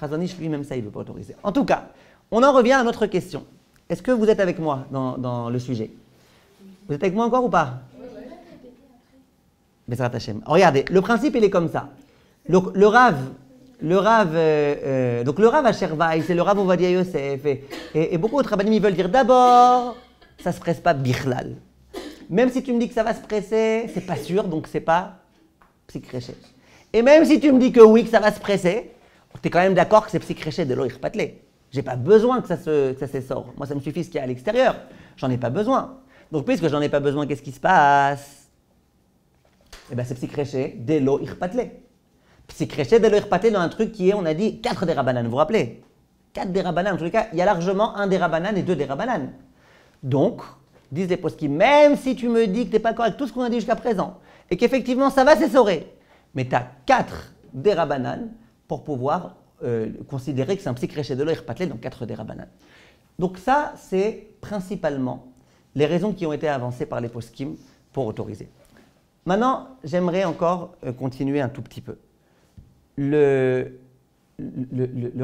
Chazanich, lui-même, ça, il ne veut pas autoriser. En tout cas, on en revient à notre question. Est-ce que vous êtes avec moi dans le sujet? Vous êtes avec moi encore ou pas? Oui. Bezrat Hashem. Regardez, le principe, il est comme ça. Donc, le Rav Acher Weiss et le Rav Ovadia Yosef et beaucoup d'autres rabbins, ils veulent dire d'abord, ça ne se presse pas bichlal. Même si tu me dis que ça va se presser, c'est pas sûr, donc c'est pas psik réché. Et même si tu me dis que oui, que ça va se presser, tu es quand même d'accord que c'est psik réché de lo irpatli. J'ai pas besoin que ça s'essore. Moi, ça me suffit ce qu'il y a à l'extérieur. J'en ai pas besoin. Donc, puisque j'en ai pas besoin, qu'est-ce qui se passe? Eh bien, c'est Psik Réché, de lo irpatli. Psik Réché, de lo irpatli dans un truc qui est, on a dit, 4 derabanan. Vous vous rappelez? 4 derabanan. En tout cas, il y a largement un derabanan et 2 derabanan. Donc, disent les poskim, même si tu me dis que tu n'es pas correct avec tout ce qu'on a dit jusqu'à présent, et qu'effectivement ça va s'essorer, mais tu as 4 dérabanan pour pouvoir considérer que c'est un Psik Réché de l'eau irpatlé dans 4 dérabanan. Donc ça, c'est principalement les raisons qui ont été avancées par les poskim pour autoriser. Maintenant, j'aimerais encore continuer un tout petit peu. Le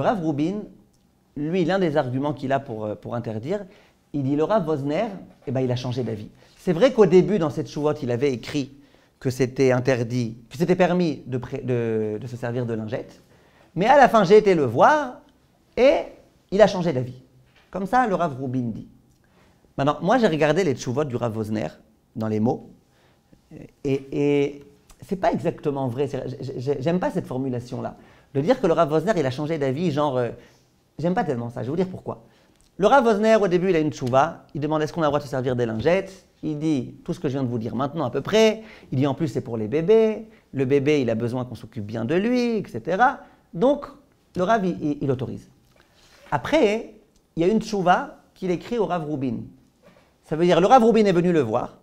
Rav Rubin, lui, l'un des arguments qu'il a pour interdire, il dit, le Rav Wozner, eh ben, il a changé d'avis. C'est vrai qu'au début, dans cette chouvotte, il avait écrit que c'était interdit, que c'était permis de se servir de lingettes. Mais à la fin, j'ai été le voir et il a changé d'avis. Comme ça, le Rav Rubin dit. Maintenant, moi, j'ai regardé les chouvottes du Rav Wozner dans les mots. Et c'est pas exactement vrai. J'aime pas cette formulation-là. De dire que le Rav Wozner, il a changé d'avis, genre... j'aime pas tellement ça. Je vais vous dire pourquoi. Le Rav Wozner, au début, il a une tchouva. Il demande est-ce qu'on a le droit de se servir des lingettes. Il dit tout ce que je viens de vous dire maintenant à peu près. Il dit en plus c'est pour les bébés. Le bébé, il a besoin qu'on s'occupe bien de lui, etc. Donc, le Rav, il autorise. Après, il y a une tchouva qu'il écrit au Rav Rubin. Ça veut dire le Rav Rubin est venu le voir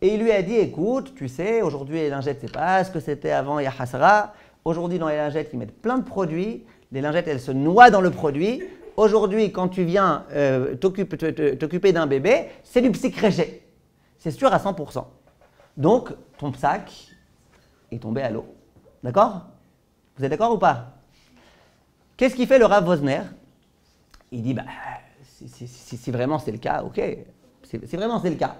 et il lui a dit écoute, tu sais, aujourd'hui les lingettes, c'est pas ce que c'était avant, il y a Hasra. Aujourd'hui, dans les lingettes, ils mettent plein de produits. Les lingettes, elles se noient dans le produit. Aujourd'hui, quand tu viens t'occuper d'un bébé, c'est du Psik Réché. C'est sûr à 100%. Donc, ton sac est tombé à l'eau. D'accord? Vous êtes d'accord ou pas? Qu'est-ce qu'il fait le Rav Wozner? Il dit, bah, si vraiment c'est le cas, ok. Si vraiment c'est le cas.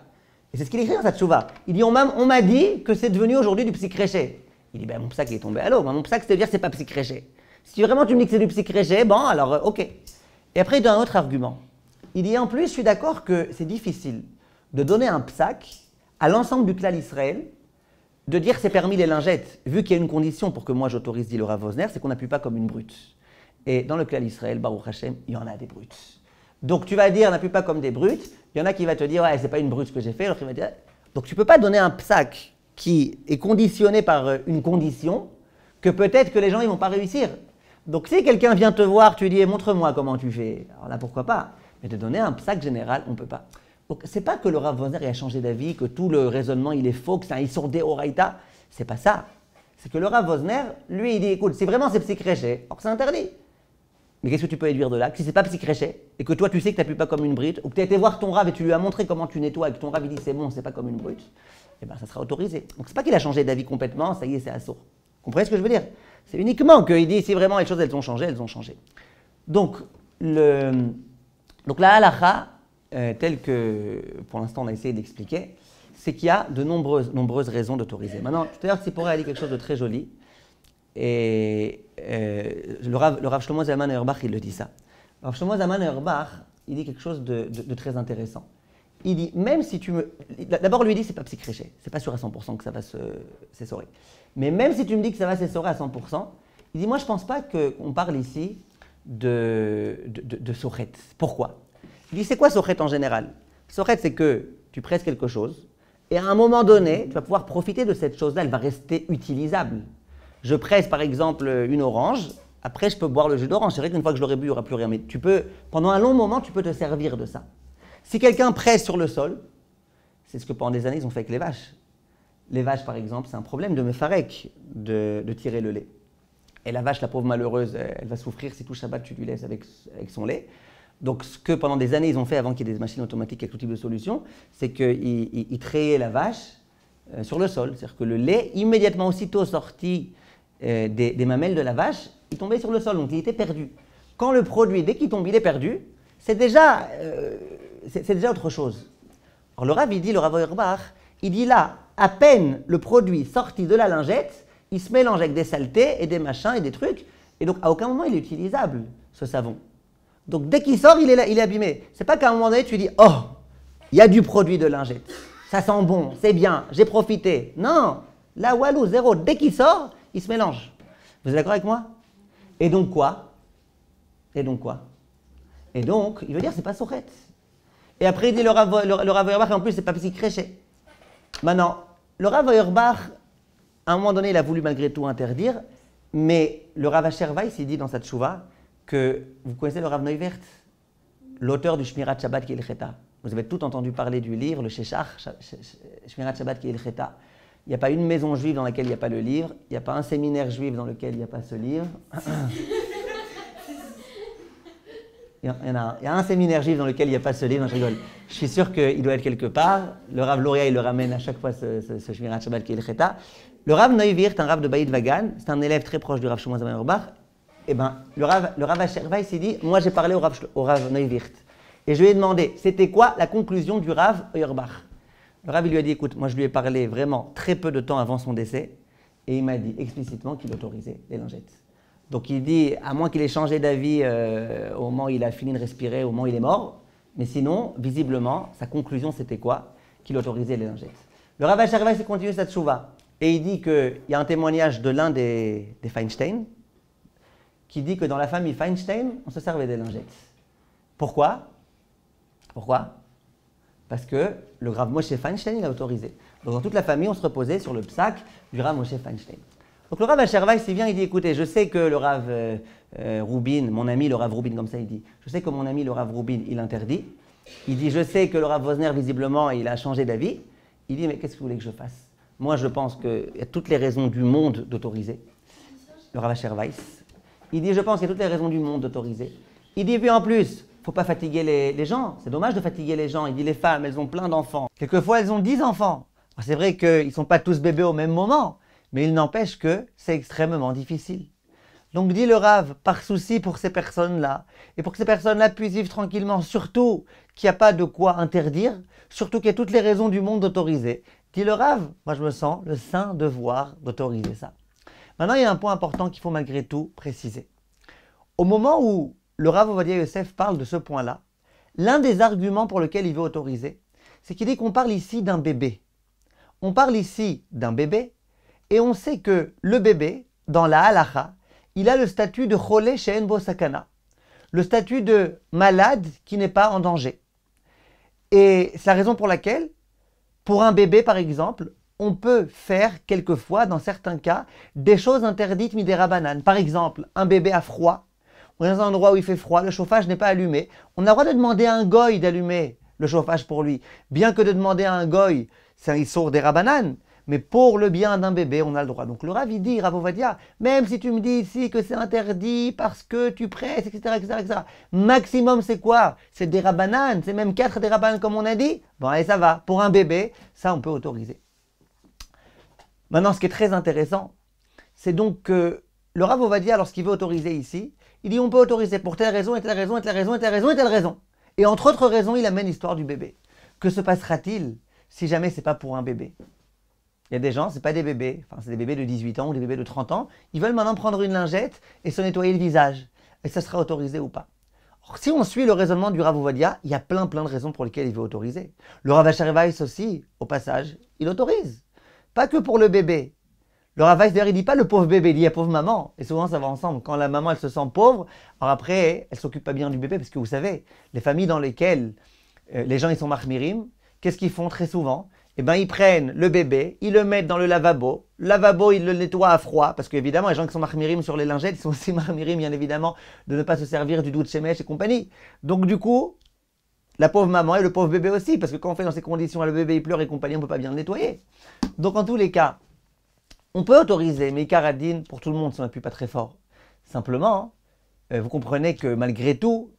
Et c'est ce qu'il écrit dans sa tchouva. Il dit, on m'a dit que c'est devenu aujourd'hui du Psik Réché. Il dit, bah, mon sac est tombé à l'eau. Bah, mon sac, c'est-à-dire que c'est pas Psik Réché. Si vraiment tu me dis que c'est du Psik Réché, bon, alors ok. Et après, il donne un autre argument. Il dit, en plus, je suis d'accord que c'est difficile de donner un psak à l'ensemble du clan Israël, de dire c'est permis les lingettes, vu qu'il y a une condition pour que moi j'autorise, dit le Rav Wozner, c'est qu'on n'appuie pas comme une brute. Et dans le clan Israël, Baruch Hashem, il y en a des brutes. Donc tu vas dire, n'appuie pas comme des brutes, il y en a qui va te dire, ouais, c'est pas une brute ce que j'ai fait, alors qu'il va dire... Donc tu peux pas donner un psak qui est conditionné par une condition que peut-être que les gens ils vont pas réussir. Donc si quelqu'un vient te voir, tu dis montre-moi comment tu fais. Alors là pourquoi pas. Mais te donner un psak général, on peut pas. Donc c'est pas que le Rav Wozner a changé d'avis, que tout le raisonnement il est faux, que c'est un issour des horaïtas. C'est pas ça. C'est que le Rav Wozner, lui, il dit écoute, si vraiment c'est Psik Réché, or c'est interdit. Mais qu'est-ce que tu peux déduire de là? Que si c'est pas Psik Réché et que toi tu sais que t'appuies pas comme une brute, ou que t'as été voir ton Rav et tu lui as montré comment tu nettoies et que ton Rav il dit c'est bon, c'est pas comme une brute, eh ben ça sera autorisé. Donc c'est pas qu'il a changé d'avis complètement, ça y est c'est assourd. Comprenez ce que je veux dire? C'est uniquement qu'il dit si vraiment les choses elles ont changé, elles ont changé. Donc, la halakha, telle que pour l'instant on a essayé d'expliquer, c'est qu'il y a de nombreuses raisons d'autoriser. Maintenant, tout à l'heure Sipora a dit quelque chose de très joli, et le Rav Shlomo Zalman Auerbach il le dit ça. Le Rav Shlomo Zalman Auerbach il dit quelque chose de très intéressant. Il dit, même si tu me... D'abord, lui dit, c'est pas Psik Réché. C'est pas sûr à 100% que ça va s'essorer. Mais même si tu me dis que ça va s'essorer à 100%, il dit, moi, je pense pas qu'on parle ici de soret. Pourquoi? Il dit, c'est quoi soret en général? Soret, c'est que tu presses quelque chose, et à un moment donné, tu vas pouvoir profiter de cette chose-là, elle va rester utilisable. Je presse, par exemple, une orange, après, je peux boire le jus d'orange. C'est vrai qu'une fois que je l'aurai bu, il n'y aura plus rien. Mais tu peux, pendant un long moment, tu peux te servir de ça. Si quelqu'un presse sur le sol, c'est ce que pendant des années ils ont fait avec les vaches. Les vaches, par exemple, c'est un problème de mefarek, de tirer le lait. Et la vache, la pauvre malheureuse, elle va souffrir si tout Shabbat tu lui laisses avec son lait. Donc ce que pendant des années ils ont fait avant qu'il y ait des machines automatiques avec tout type de solutions, c'est qu'ils trayaient la vache sur le sol. C'est-à-dire que le lait, immédiatement aussitôt sorti des mamelles de la vache, il tombait sur le sol, donc il était perdu. Quand le produit, dès qu'il tombe, il est perdu, c'est déjà autre chose. Alors le Rav, il dit, le Rav Auerbach, il dit là, à peine le produit sorti de la lingette, il se mélange avec des saletés et des machins et des trucs, et donc à aucun moment il est utilisable, ce savon. Donc dès qu'il sort, il est là, il est abîmé. C'est pas qu'à un moment donné, tu dis, oh, il y a du produit de lingette, ça sent bon, c'est bien, j'ai profité. Non, là, walou, zéro, dès qu'il sort, il se mélange. Vous êtes d'accord avec moi? Et donc quoi? Et donc, il veut dire, c'est pas sochet. Et après, il dit, le Rav Auerbach, en plus, c'est pas Psik Réché. Maintenant, le Rav Auerbach, à un moment donné, il a voulu malgré tout interdire, mais le Rav Acher Weiss, il dit dans sa tchouva que, vous connaissez le Rav Neuwirth, l'auteur du Shmirat Shabbat qui est le Cheta. Vous avez tout entendu parler du livre, le Sheshach, Shmirat Shabbat qui est le Cheta. Il n'y a pas une maison juive dans laquelle il n'y a pas le livre, il n'y a pas un séminaire juif dans lequel il n'y a pas ce livre. Il y a un séminaire juif dans lequel il n'y a pas ce livre, non, je rigole. Je suis sûr qu'il doit être quelque part. Le Rav Lauria, il le ramène à chaque fois, ce Shmirat Shabbat qui est le Cheta. Le Rav Neuwirth, un Rav de Baïd Vagan, c'est un élève très proche du Rav Shlomo Zalman Auerbach. Eh ben, le Rav Acher Weiss, il dit, moi j'ai parlé au Rav Neuwirth. Et je lui ai demandé, c'était quoi la conclusion du Rav Auerbach? Le Rav, il lui a dit, écoute, moi je lui ai parlé vraiment très peu de temps avant son décès. Et il m'a dit explicitement qu'il autorisait les lingettes. Donc il dit, à moins qu'il ait changé d'avis au moment où il a fini de respirer, au moment où il est mort, mais sinon, visiblement, sa conclusion c'était quoi? Qu'il autorisait les lingettes. Le Rav Acher Weiss continue sa tchouva, et il dit qu'il y a un témoignage de l'un des Feinstein, qui dit que dans la famille Feinstein, on se servait des lingettes. Pourquoi? Parce que le Rav Moshe Feinstein, il a autorisé. Donc dans toute la famille, on se reposait sur le psaque du Rav Moshe Feinstein. Donc le Rav Acher Weiss, il vient, il dit, écoutez, je sais que le Rav Rubin, mon ami, le Rav Rubin, comme ça il dit, je sais que mon ami, le Rav Rubin, il interdit. Il dit, je sais que le Rav Wozner, visiblement, il a changé d'avis. Il dit, mais qu'est-ce que vous voulez que je fasse? Moi, je pense qu'il y a toutes les raisons du monde d'autoriser. Le Rav Acher Weiss, il dit, je pense qu'il y a toutes les raisons du monde d'autoriser. Il dit, puis en plus, il ne faut pas fatiguer les gens. C'est dommage de fatiguer les gens. Il dit, les femmes, elles ont plein d'enfants. Quelquefois, elles ont 10 enfants. C'est vrai qu'ils ne sont pas tous bébés au même moment. Mais il n'empêche que c'est extrêmement difficile. Donc dit le Rav, par souci pour ces personnes-là, et pour que ces personnes-là puissent vivre tranquillement, surtout qu'il n'y a pas de quoi interdire, surtout qu'il y a toutes les raisons du monde d'autoriser, dit le Rav, moi je me sens le saint devoir d'autoriser ça. Maintenant, il y a un point important qu'il faut malgré tout préciser. Au moment où le Rav Ovadia Yosef parle de ce point-là, l'un des arguments pour lequel il veut autoriser, c'est qu'il dit qu'on parle ici d'un bébé. On parle ici d'un bébé, et on sait que le bébé, dans la halacha, il a le statut de cholé she'en bo sakana, le statut de malade qui n'est pas en danger. Et c'est la raison pour laquelle, pour un bébé par exemple, on peut faire quelquefois, dans certains cas, des choses interdites midérabanan. Par exemple, un bébé a froid, on est dans un endroit où il fait froid, le chauffage n'est pas allumé, on a le droit de demander à un goy d'allumer le chauffage pour lui, bien que de demander à un goy, c'est un issour derabanan. Mais pour le bien d'un bébé, on a le droit. Donc le Rav, il dit, Rav Ovadia, même si tu me dis ici que c'est interdit parce que tu presses, etc., etc., etc., maximum c'est quoi? C'est des rabananes, c'est même 4 des rabananes comme on a dit. Bon, allez, ça va. Pour un bébé, ça, on peut autoriser. Maintenant, ce qui est très intéressant, c'est donc que le Rav Ovadia, lorsqu'il veut autoriser ici, il dit, on peut autoriser pour telle raison, et telle raison, et telle raison, et telle raison, et telle raison. Et entre autres raisons, il amène l'histoire du bébé. Que se passera-t-il si jamais c'est pas pour un bébé? Il y a des gens, ce n'est pas des bébés, enfin c'est des bébés de 18 ans ou des bébés de 30 ans, ils veulent maintenant prendre une lingette et se nettoyer le visage. Et ça sera autorisé ou pas? Or, si on suit le raisonnement du Rav Ovadia, il y a plein de raisons pour lesquelles il veut autoriser. Le Rav Acher Weiss aussi, au passage, il autorise. Pas que pour le bébé. Le Rav Weiss, d'ailleurs, il ne dit pas le pauvre bébé, il dit la pauvre maman. Et souvent, ça va ensemble. Quand la maman, elle se sent pauvre, alors après, elle ne s'occupe pas bien du bébé, parce que vous savez, les familles dans lesquelles les gens ils sont mahmirim, qu'est-ce qu'ils font très souvent? Eh bien, ils prennent le bébé, ils le mettent dans le lavabo, ils le nettoient à froid, parce qu'évidemment, les gens qui sont mahmirim sur les lingettes, ils sont aussi mahmirim, bien évidemment, de ne pas se servir du doux de chemèche et compagnie. Donc, du coup, la pauvre maman et le pauvre bébé aussi, parce que quand on fait dans ces conditions, le bébé, il pleure et compagnie, on ne peut pas bien le nettoyer. Donc, en tous les cas, on peut autoriser, mais Karadine, pour tout le monde, ça n'appuie pas très fort. Simplement, vous comprenez que malgré tout,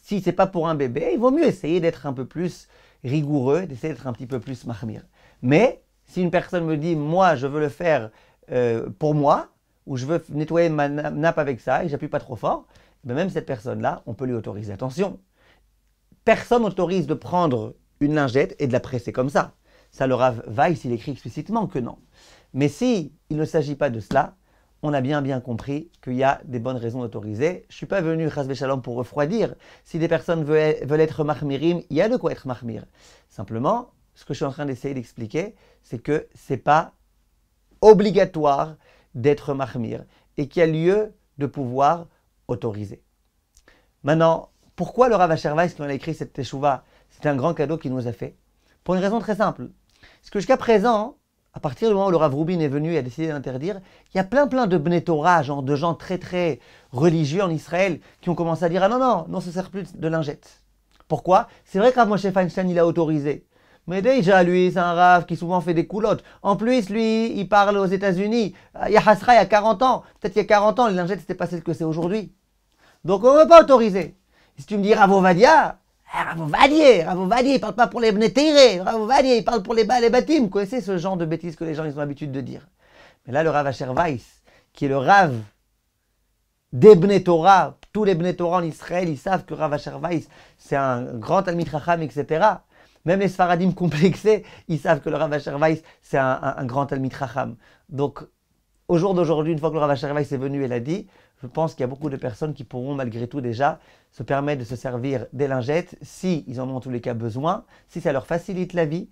si ce n'est pas pour un bébé, il vaut mieux essayer d'être un peu plus rigoureux, d'essayer d'être un petit peu plus mahmir. Mais, si une personne me dit, moi, je veux le faire pour moi, ou je veux nettoyer ma nappe avec ça, et j'appuie pas trop fort, ben même cette personne-là, on peut lui autoriser. Attention, personne n'autorise de prendre une lingette et de la presser comme ça. Ça, le Rav Weiss, il écrit explicitement que non. Mais si il ne s'agit pas de cela, on a bien compris qu'il y a des bonnes raisons d'autoriser. Je ne suis pas venu, chas v'shalom, pour refroidir. Si des personnes veulent être mahmirim, il y a de quoi être mahmir. Simplement, ce que je suis en train d'essayer d'expliquer, c'est que ce n'est pas obligatoire d'être mahmir et qu'il y a lieu de pouvoir autoriser. Maintenant, Pourquoi le Rav Acher Weiss, quand il a écrit cette teshuva, c'était un grand cadeau qu'il nous a fait? Pour une raison très simple. Parce que jusqu'à présent, à partir du moment où le Rav Rubin est venu et a décidé d'interdire, il y a plein de Bnei Torah, genre de gens très très religieux en Israël, qui ont commencé à dire « Ah non, ça ne sert plus de lingettes. » Pourquoi? C'est vrai que Rav Moshe Feinstein, il a autorisé. Mais déjà, lui, c'est un Rav qui souvent fait des coulottes. En plus, lui, il parle aux États-Unis. Il y a Hasra, il y a 40 ans. Peut-être qu'il y a 40 ans, les lingettes, c'était pas celle que c'est aujourd'hui. Donc on ne veut pas autoriser. Si tu me dis « Ravovadia », Rav Ovadia, il parle pas pour les Bnei Torah, Rav Ovadia, il parle pour les Batim. Vous connaissez ce genre de bêtises que les gens ils ont l'habitude de dire. Mais là, le Rav Acher Weiss, qui est le Rav des Bnei Torah, tous les Bnei Torah en Israël, ils savent que Rav Acher Weiss, c'est un grand Talmid Chacham, etc. Même les Sfaradim complexés, ils savent que le Rav Acher Weiss, c'est un grand Talmid Chacham. Donc, au jour d'aujourd'hui, une fois que le Rav Acher Weiss est venu et l'a dit, je pense qu'il y a beaucoup de personnes qui pourront malgré tout déjà se permettre de se servir des lingettes si ils en ont en tous les cas besoin, si ça leur facilite la vie,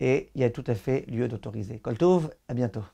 et il y a tout à fait lieu d'autoriser. Kol Tov, à bientôt.